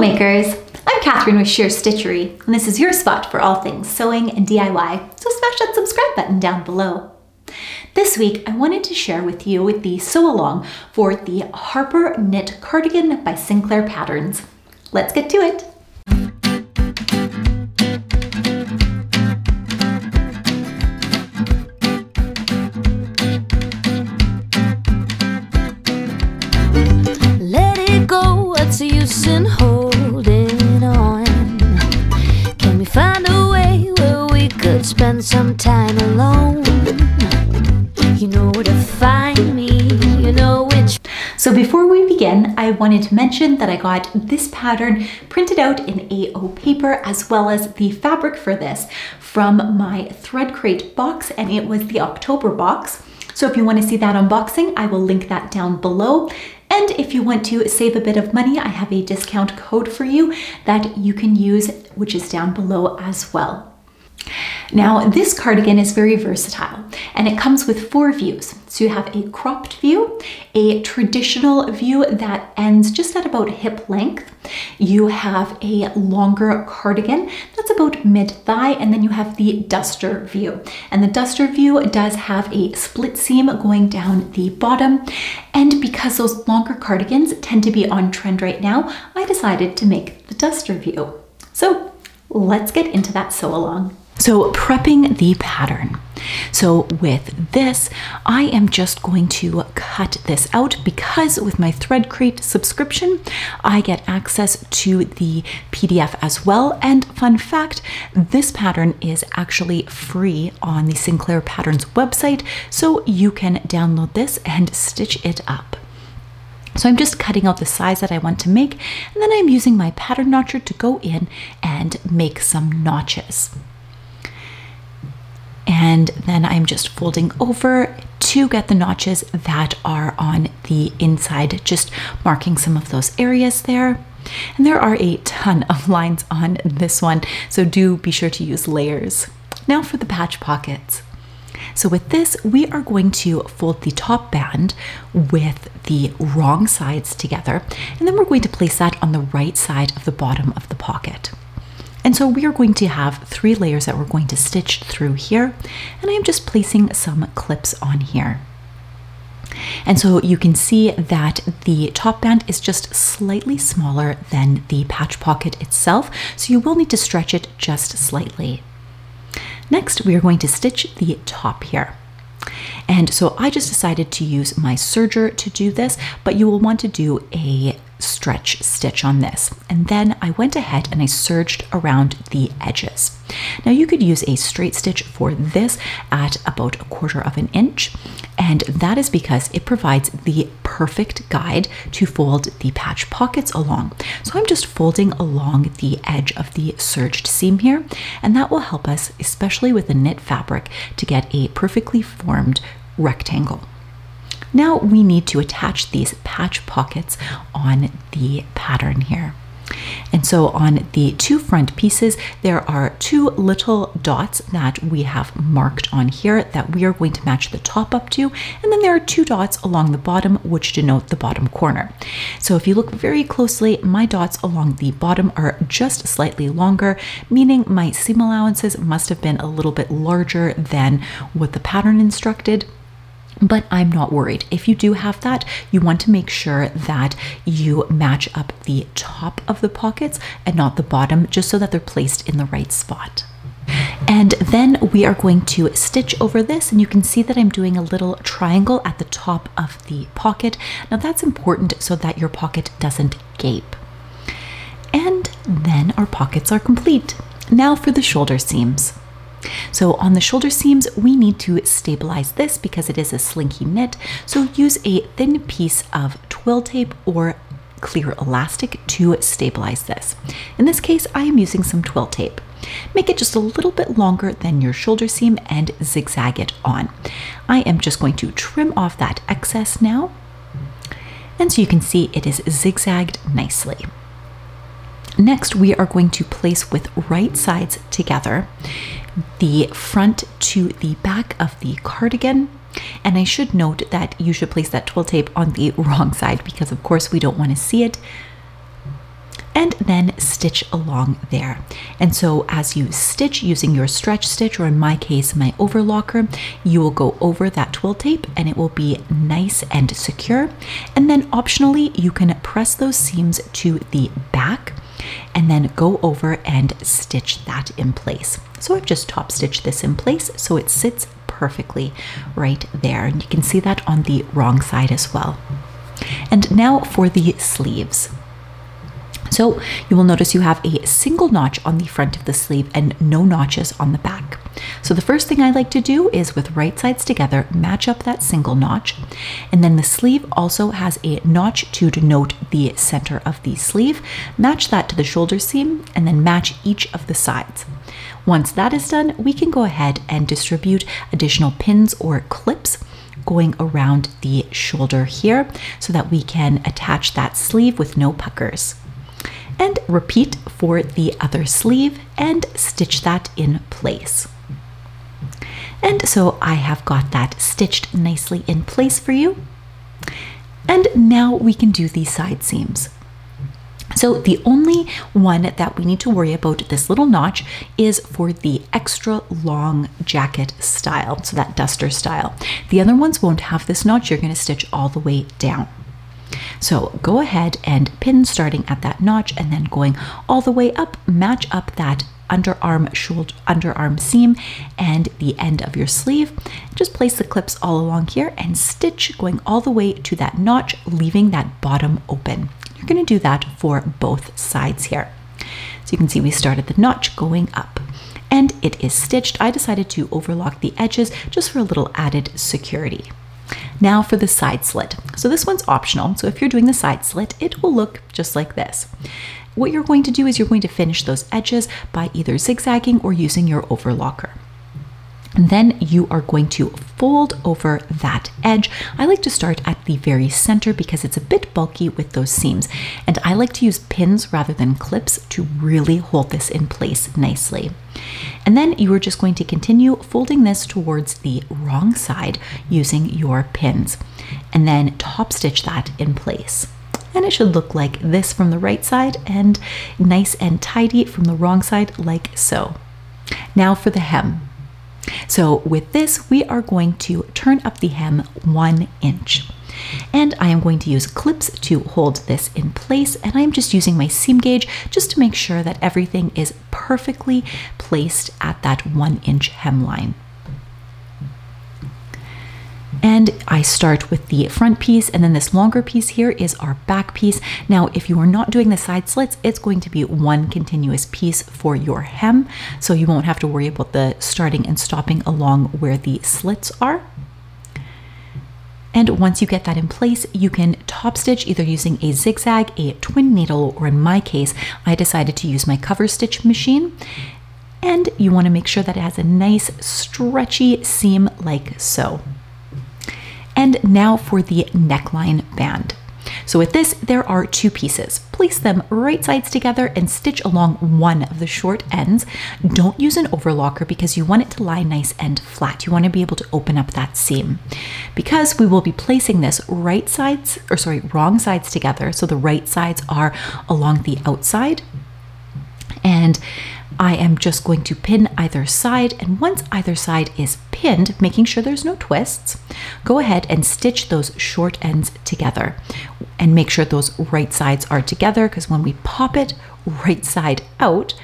Hello makers! I'm Catherine with Sheer Stitchery, and this is your spot for all things sewing and DIY, so smash that subscribe button down below. This week I wanted to share with you the sew-along for the Harper Knit Cardigan by Sinclair Patterns. Let's get to it! What's the use in holding on? Can we find a way where we could spend some time alone? You know where to find me, you know which... So before we begin, I wanted to mention that I got this pattern printed out in AO paper as well as the fabric for this from my Thread Crate box, and it was the October box. So if you want to see that unboxing, I will link that down below. And if you want to save a bit of money, I have a discount code for you that you can use, which is down below as well. Now, this cardigan is very versatile, and it comes with four views. So you have a cropped view, a traditional view that ends just at about hip length. You have a longer cardigan that's about mid-thigh, and then you have the duster view. And the duster view does have a split seam going down the bottom. And because those longer cardigans tend to be on trend right now, I decided to make the duster view. So let's get into that sew along. So prepping the pattern. So with this, I am just going to cut this out because with my Thread Crate subscription, I get access to the PDF as well. And fun fact, this pattern is actually free on the Sinclair Patterns website. So you can download this and stitch it up. So I'm just cutting out the size that I want to make. And then I'm using my pattern notcher to go in and make some notches. And then I'm just folding over to get the notches that are on the inside, just marking some of those areas there. And there are a ton of lines on this one, so do be sure to use layers. Now for the patch pockets. So with this, we are going to fold the top band with the wrong sides together, and then we're going to place that on the right side of the bottom of the pocket. And so we are going to have three layers that we're going to stitch through here. And I'm just placing some clips on here. And so you can see that the top band is just slightly smaller than the patch pocket itself. So you will need to stretch it just slightly. Next, we are going to stitch the top here. And so I just decided to use my serger to do this, but you will want to do a stretch stitch on this. And then I went ahead and I serged around the edges. Now you could use a straight stitch for this at about 1/4 of an inch. And that is because it provides the perfect guide to fold the patch pockets along. So I'm just folding along the edge of the serged seam here, and that will help us, especially with the knit fabric, to get a perfectly formed rectangle. Now we need to attach these patch pockets on the pattern here. And so on the two front pieces, there are two little dots that we have marked on here that we are going to match the top up to. And then there are two dots along the bottom, which denote the bottom corner. So if you look very closely, my dots along the bottom are just slightly longer, meaning my seam allowances must have been a little bit larger than what the pattern instructed. But I'm not worried. If you do have that, you want to make sure that you match up the top of the pockets and not the bottom, just so that they're placed in the right spot. And then we are going to stitch over this, and you can see that I'm doing a little triangle at the top of the pocket. Now that's important so that your pocket doesn't gape. And then our pockets are complete. Now for the shoulder seams. So on the shoulder seams, we need to stabilize this because it is a slinky knit. So use a thin piece of twill tape or clear elastic to stabilize this. In this case, I am using some twill tape. Make it just a little bit longer than your shoulder seam and zigzag it on. I am just going to trim off that excess now. And so you can see it is zigzagged nicely. Next, we are going to place with right sides together the front to the back of the cardigan. And I should note that you should place that twill tape on the wrong side because of course we don't want to see it. And then stitch along there. And so as you stitch using your stretch stitch, or in my case, my overlocker, you will go over that twill tape and it will be nice and secure. And then optionally, you can press those seams to the back and then go over and stitch that in place. So I've just top stitched this in place so it sits perfectly right there. And you can see that on the wrong side as well. And now for the sleeves. So you will notice you have a single notch on the front of the sleeve and no notches on the back. So the first thing I like to do is, with right sides together, match up that single notch. And then the sleeve also has a notch to denote the center of the sleeve. Match that to the shoulder seam and then match each of the sides. Once that is done, we can go ahead and distribute additional pins or clips going around the shoulder here so that we can attach that sleeve with no puckers. And repeat for the other sleeve and stitch that in place. And so I have got that stitched nicely in place for you. And now we can do the side seams. So the only one that we need to worry about, this little notch, is for the extra long jacket style, so that duster style. The other ones won't have this notch. You're going to stitch all the way down. So go ahead and pin starting at that notch and then going all the way up, match up that underarm seam and the end of your sleeve. Just place the clips all along here and stitch going all the way to that notch, leaving that bottom open. You're going to do that for both sides here. So you can see we started the notch going up and it is stitched. I decided to overlock the edges just for a little added security. Now for the side slit. So this one's optional. So if you're doing the side slit, it will look just like this. What you're going to do is you're going to finish those edges by either zigzagging or using your overlocker. And then you are going to fold over that edge. I like to start at the very center because it's a bit bulky with those seams. And I like to use pins rather than clips to really hold this in place nicely. And then you are just going to continue folding this towards the wrong side using your pins. And then top stitch that in place. And it should look like this from the right side and nice and tidy from the wrong side, like so. Now for the hem. So with this, we are going to turn up the hem 1 inch. And I am going to use clips to hold this in place. And I'm just using my seam gauge just to make sure that everything is perfectly placed at that 1 inch hemline. And I start with the front piece, and then this longer piece here is our back piece. Now, if you are not doing the side slits, it's going to be one continuous piece for your hem. So you won't have to worry about the starting and stopping along where the slits are. And once you get that in place, you can top stitch either using a zigzag, a twin needle, or in my case, I decided to use my cover stitch machine. And you want to make sure that it has a nice stretchy seam like so. And now for the neckline band. So with this, there are two pieces. Place them right sides together and stitch along one of the short ends. Don't use an overlocker because you want it to lie nice and flat. You want to be able to open up that seam. Because we will be placing this wrong sides together. So the right sides are along the outside. And I am just going to pin either side, and once either side is pinned, making sure there's no twists, go ahead and stitch those short ends together and make sure those right sides are together, because when we pop it right side out,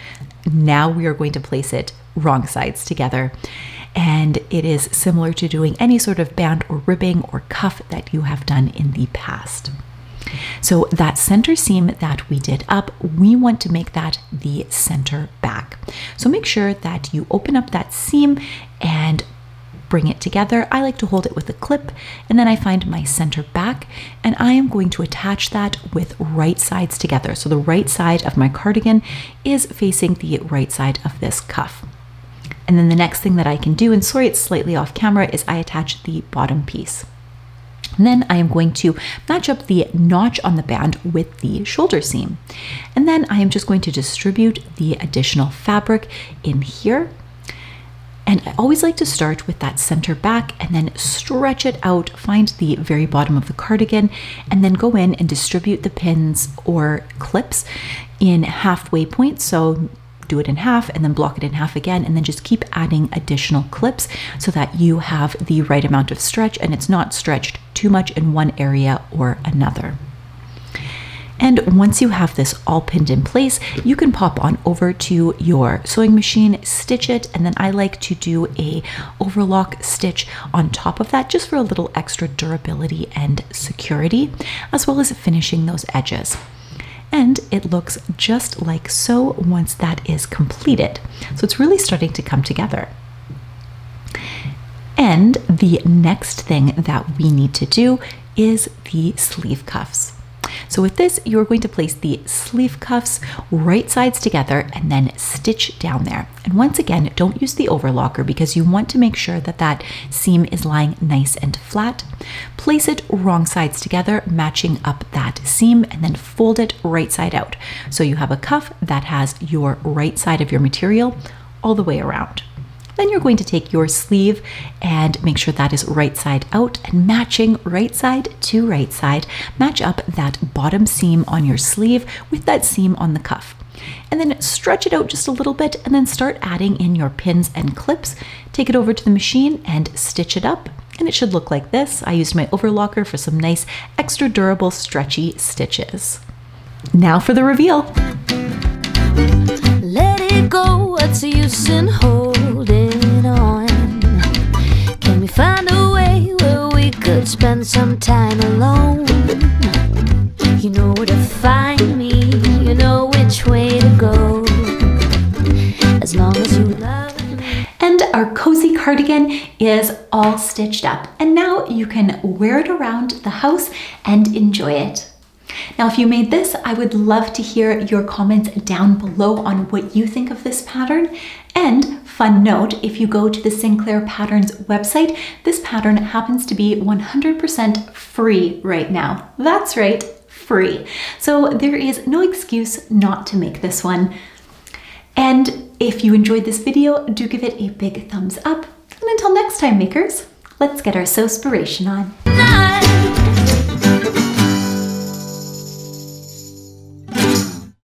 now we are going to place it wrong sides together. And it is similar to doing any sort of band or ribbing or cuff that you have done in the past. So that center seam that we did up, we want to make that the center back. So make sure that you open up that seam and bring it together. I like to hold it with a clip, and then I find my center back, and I am going to attach that with right sides together. So the right side of my cardigan is facing the right side of this cuff. And then the next thing that I can do, and sorry it's slightly off camera, is I attach the bottom piece. And then I am going to match up the notch on the band with the shoulder seam. And then I am just going to distribute the additional fabric in here. And I always like to start with that center back and then stretch it out, find the very bottom of the cardigan, and then go in and distribute the pins or clips in halfway points. So do it in half and then block it in half again, and then just keep adding additional clips so that you have the right amount of stretch and it's not stretched too much in one area or another. And once you have this all pinned in place, you can pop on over to your sewing machine, stitch it, and then I like to do an overlock stitch on top of that just for a little extra durability and security, as well as finishing those edges. And it looks just like so once that is completed. So it's really starting to come together. And the next thing that we need to do is the sleeve cuffs. So with this, you're going to place the sleeve cuffs right sides together and then stitch down there. And once again, don't use the overlocker because you want to make sure that that seam is lying nice and flat. Place it wrong sides together, matching up that seam, and then fold it right side out. So you have a cuff that has your right side of your material all the way around. Then you're going to take your sleeve and make sure that is right side out, and matching right side to right side, match up that bottom seam on your sleeve with that seam on the cuff. And then stretch it out just a little bit and then start adding in your pins and clips. Take it over to the machine and stitch it up, and it should look like this. I used my overlocker for some nice extra durable stretchy stitches. Now for the reveal. Let it go, what's the use in holding on? Can we find a way where we could spend some time alone? You know where to find me, you know which way to go, as long as you love me. And our cozy cardigan is all stitched up, and now you can wear it around the house and enjoy it. Now, if you made this, I would love to hear your comments down below on what you think of this pattern. And fun note, if you go to the Sinclair Patterns website, this pattern happens to be 100% free right now. That's right, free. So there is no excuse not to make this one. And if you enjoyed this video, do give it a big thumbs up. And until next time, makers, let's get our sewspiration on.